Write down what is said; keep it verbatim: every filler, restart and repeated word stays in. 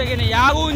Second, Yahoo,